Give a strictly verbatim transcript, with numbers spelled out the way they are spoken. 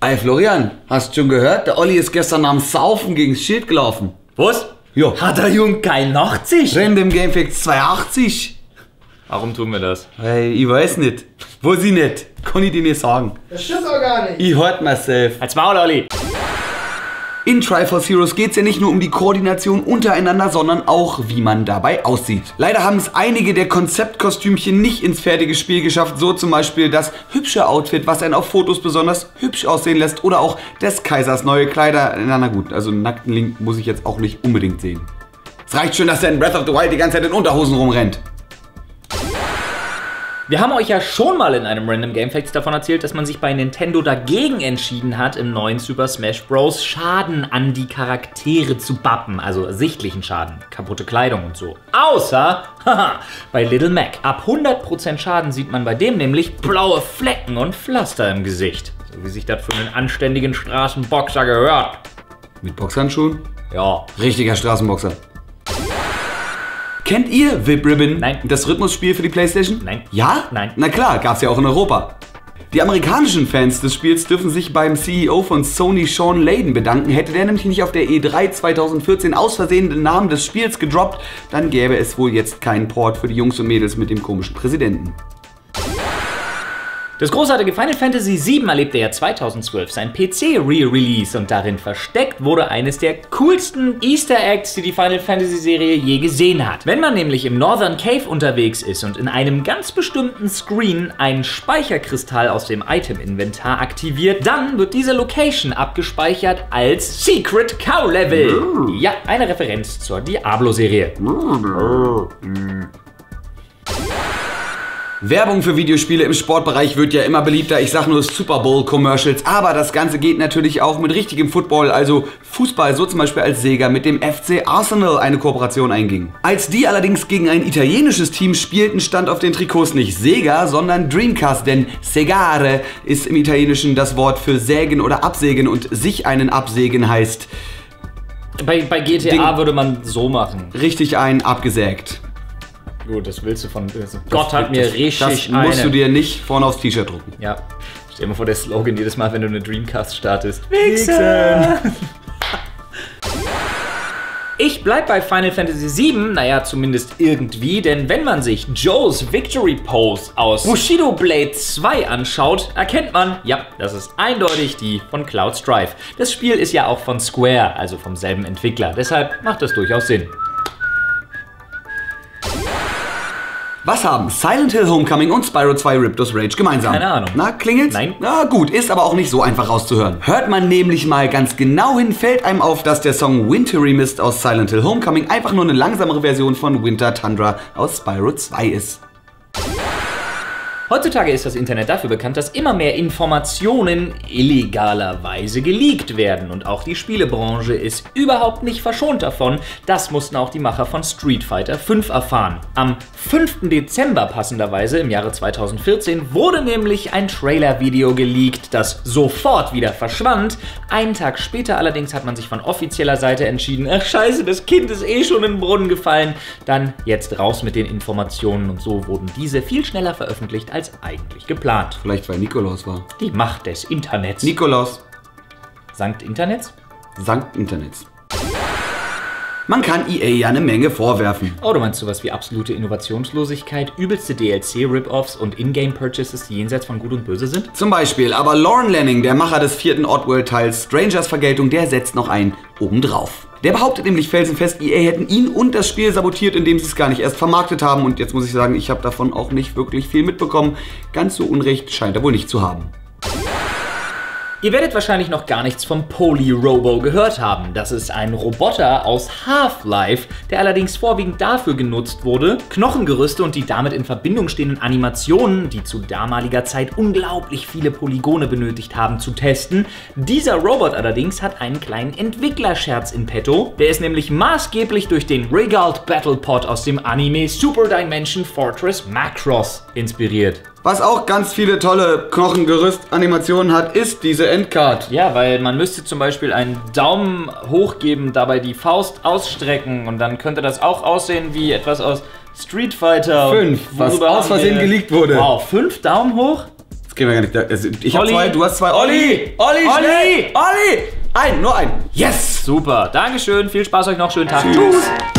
Ey Florian, hast du schon gehört? Der Olli ist gestern am Saufen gegens Schild gelaufen. Was? Ja. Hat der Junge kein achtzig? Random Gamefacts zweihundertachtzig. Warum tun wir das? Ey, ich weiß nicht. Wo sie nicht? Kann ich dir nicht sagen. Das stimmt auch gar nicht. Ich hört myself. Halt's Maul, Olli. In Triforce Heroes geht es ja nicht nur um die Koordination untereinander, sondern auch, wie man dabei aussieht. Leider haben es einige der Konzeptkostümchen nicht ins fertige Spiel geschafft, so zum Beispiel das hübsche Outfit, was einen auf Fotos besonders hübsch aussehen lässt, oder auch des Kaisers neue Kleider. Na, na gut, also einen nackten Link muss ich jetzt auch nicht unbedingt sehen. Es reicht schon, dass der in Breath of the Wild die ganze Zeit in Unterhosen rumrennt. Wir haben euch ja schon mal in einem Random Game Facts davon erzählt, dass man sich bei Nintendo dagegen entschieden hat, im neuen Super Smash Bros. Schaden an die Charaktere zu bappen, also sichtlichen Schaden, kaputte Kleidung und so. Außer, haha, bei Little Mac. Ab hundert Prozent Schaden sieht man bei dem nämlich blaue Flecken und Pflaster im Gesicht. So wie sich das für einen anständigen Straßenboxer gehört. Mit Boxhandschuhen? Ja. Richtiger Straßenboxer. Kennt ihr Vib-Ribbon? Nein. Das Rhythmusspiel für die Playstation? Nein. Ja? Nein. Na klar, gab's ja auch in Europa. Die amerikanischen Fans des Spiels dürfen sich beim C E O von Sony, Sean Layden, bedanken. Hätte der nämlich nicht auf der E drei zweitausendvierzehn aus Versehen den Namen des Spiels gedroppt, dann gäbe es wohl jetzt keinen Port für die Jungs und Mädels mit dem komischen Präsidenten. Das großartige Final Fantasy sieben erlebte ja zweitausendzwölf sein P C Re-Release und darin versteckt wurde eines der coolsten Easter Eggs, die die Final Fantasy Serie je gesehen hat. Wenn man nämlich im Northern Cave unterwegs ist und in einem ganz bestimmten Screen einen Speicherkristall aus dem Item-Inventar aktiviert, dann wird diese Location abgespeichert als Secret Cow Level. Ja, eine Referenz zur Diablo-Serie. Werbung für Videospiele im Sportbereich wird ja immer beliebter, ich sag nur Super Bowl Commercials, aber das Ganze geht natürlich auch mit richtigem Football, also Fußball, so zum Beispiel als Sega mit dem F C Arsenal eine Kooperation einging. Als die allerdings gegen ein italienisches Team spielten, stand auf den Trikots nicht Sega, sondern Dreamcast, denn Segare ist im Italienischen das Wort für sägen oder absägen und sich einen absägen heißt... Bei, bei G T A Ding, würde man so machen. Richtig einen abgesägt. Gut, das willst du von... Das Gott hat mir das, richtig Das musst eine. du dir nicht vorne aufs T-Shirt drucken. Ja. Stell dir mal vor, der Slogan jedes Mal, wenn du eine Dreamcast startest. Wichsen! Ich bleib bei Final Fantasy sieben, naja, zumindest irgendwie, denn wenn man sich Joes Victory Pose aus Bushido Blade zwei anschaut, erkennt man, ja, das ist eindeutig die von Cloud Strife. Das Spiel ist ja auch von Square, also vom selben Entwickler, deshalb macht das durchaus Sinn. Was haben Silent Hill Homecoming und Spyro zwei Riptos Rage gemeinsam? Keine Ahnung. Na, klingelt's? Nein. Na gut, ist aber auch nicht so einfach rauszuhören. Hört man nämlich mal ganz genau hin, fällt einem auf, dass der Song Wintery Mist aus Silent Hill Homecoming einfach nur eine langsamere Version von Winter Tundra aus Spyro zwei ist. Heutzutage ist das Internet dafür bekannt, dass immer mehr Informationen illegalerweise geleakt werden. Und auch die Spielebranche ist überhaupt nicht verschont davon. Das mussten auch die Macher von Street Fighter fünf erfahren. Am fünften Dezember passenderweise im Jahre zweitausendvierzehn wurde nämlich ein Trailer-Video geleakt, das sofort wieder verschwand. Einen Tag später allerdings hat man sich von offizieller Seite entschieden, ach scheiße, das Kind ist eh schon in den Brunnen gefallen. Dann jetzt raus mit den Informationen und so wurden diese viel schneller veröffentlicht als als eigentlich geplant. Vielleicht weil Nikolaus war. Die Macht des Internets. Nikolaus. Sankt Internets? Sankt Internets. Man kann E A ja eine Menge vorwerfen. Oh, du meinst sowas wie absolute Innovationslosigkeit, übelste D L C-Rip-Offs und In-Game-Purchases, die jenseits von Gut und Böse sind? Zum Beispiel, aber Lauren Lanning, der Macher des vierten Oddworld-Teils Strangers-Vergeltung, der setzt noch einen obendrauf. Der behauptet nämlich felsenfest, E A hätten ihn und das Spiel sabotiert, indem sie es gar nicht erst vermarktet haben. Und jetzt muss ich sagen, ich habe davon auch nicht wirklich viel mitbekommen. Ganz so Unrecht scheint er wohl nicht zu haben. Ihr werdet wahrscheinlich noch gar nichts vom Poly-Robo gehört haben. Das ist ein Roboter aus Half-Life, der allerdings vorwiegend dafür genutzt wurde, Knochengerüste und die damit in Verbindung stehenden Animationen, die zu damaliger Zeit unglaublich viele Polygone benötigt haben, zu testen. Dieser Robot allerdings hat einen kleinen Entwicklerscherz in petto. Der ist nämlich maßgeblich durch den Rigged Battle Pod aus dem Anime Super Dimension Fortress Macross inspiriert. Was auch ganz viele tolle Knochengerüst-Animationen hat, ist diese Endcard. Ja, weil man müsste zum Beispiel einen Daumen hochgeben, dabei die Faust ausstrecken und dann könnte das auch aussehen wie etwas aus Street Fighter fünf, was aus Versehen geleakt wurde. Wow, fünf Daumen hoch? gehen wir gar nicht. Also ich habe zwei, du hast zwei. Olli! Olli! Olli! Schnell. Olli! Ein, nur ein. Yes! Super, Dankeschön, viel Spaß euch noch, schönen Tag. Tschüss! Tschüss.